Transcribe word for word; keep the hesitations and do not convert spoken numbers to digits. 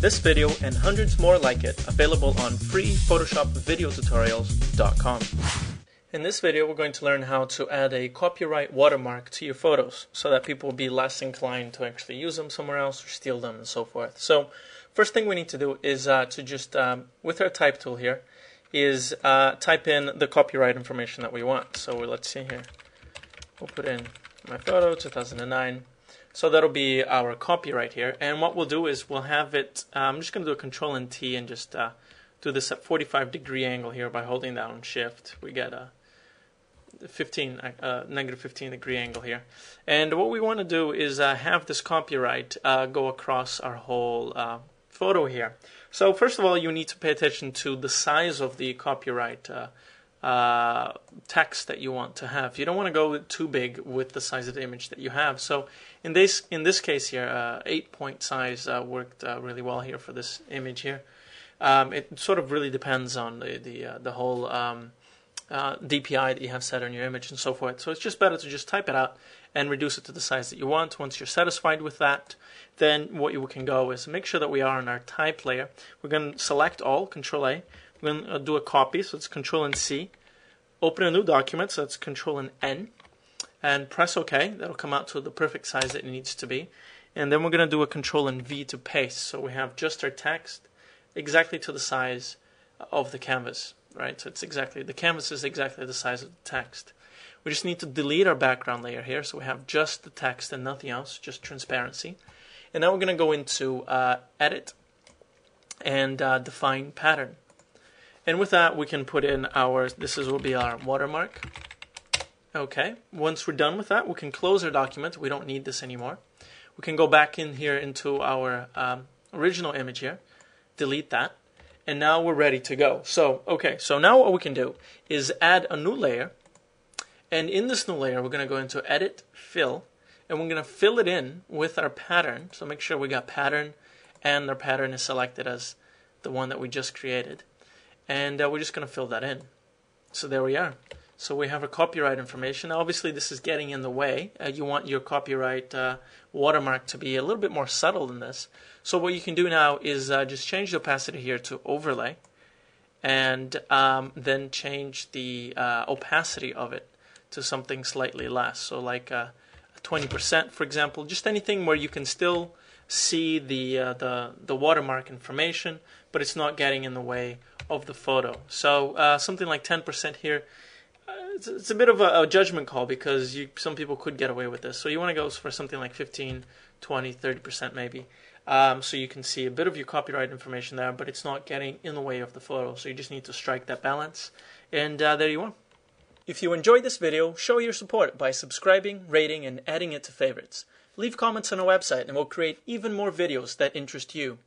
This video and hundreds more like it available on free Photoshop Video Tutorials dot com. In this video, we're going to learn how to add a copyright watermark to your photos so that people will be less inclined to actually use them somewhere else or steal them and so forth. So first thing we need to do is uh, to just, um, with our type tool here, is uh, type in the copyright information that we want. So we're, let's see here. We'll put in my photo, two thousand nine. So that'll be our copyright here. And what we'll do is we'll have it, uh, I'm just going to do a Control and T and just uh, do this at forty-five degree angle here by holding down Shift. We get a fifteen, uh, negative fifteen degree angle here. And what we want to do is uh, have this copyright uh, go across our whole uh, photo here. So first of all, you need to pay attention to the size of the copyright uh, uh, text that you want to have. You don't want to go too big with the size of the image that you have. So in this in this case here, uh, eight point size uh, worked uh, really well here for this image here. Um, it sort of really depends on the the, uh, the whole Um, Uh, D P I that you have set on your image and so forth. So it's just better to just type it out and reduce it to the size that you want. Once you're satisfied with that, then what you can go is make sure that we are in our type layer. We're going to select all, Control A. We're going to do a copy, so it's Control and C. Open a new document, so that's Control and N. And press OK. That'll come out to the perfect size that it needs to be. And then we're going to do a Control and V to paste. So we have just our text exactly to the size of the canvas. Right, so it's exactly, the canvas is exactly the size of the text. We just need to delete our background layer here, so we have just the text and nothing else, just transparency. And now we're going to go into uh, Edit and uh, Define Pattern. And with that, we can put in our, this is will be our watermark. Okay, once we're done with that, we can close our document. We don't need this anymore. We can go back in here into our um, original image here, delete that. And now we're ready to go. So, okay, so now what we can do is add a new layer. And in this new layer, we're going to go into Edit, Fill. And we're going to fill it in with our pattern. So make sure we got pattern. And our pattern is selected as the one that we just created. And uh, we're just going to fill that in. So there we are. So we have our copyright information. Now, obviously, this is getting in the way. Uh, you want your copyright uh, watermark to be a little bit more subtle than this. So what you can do now is uh, just change the opacity here to overlay, and um, then change the uh, opacity of it to something slightly less. So like uh, twenty percent, for example, just anything where you can still see the, uh, the, the watermark information, but it's not getting in the way of the photo. So uh, something like ten percent here. It's a bit of a judgment call because you, some people could get away with this. So you want to go for something like fifteen, twenty, thirty percent maybe. Um, so you can see a bit of your copyright information there, but it's not getting in the way of the photo. So you just need to strike that balance. And uh, there you are. If you enjoyed this video, show your support by subscribing, rating, and adding it to favorites. Leave comments on our website and we'll create even more videos that interest you.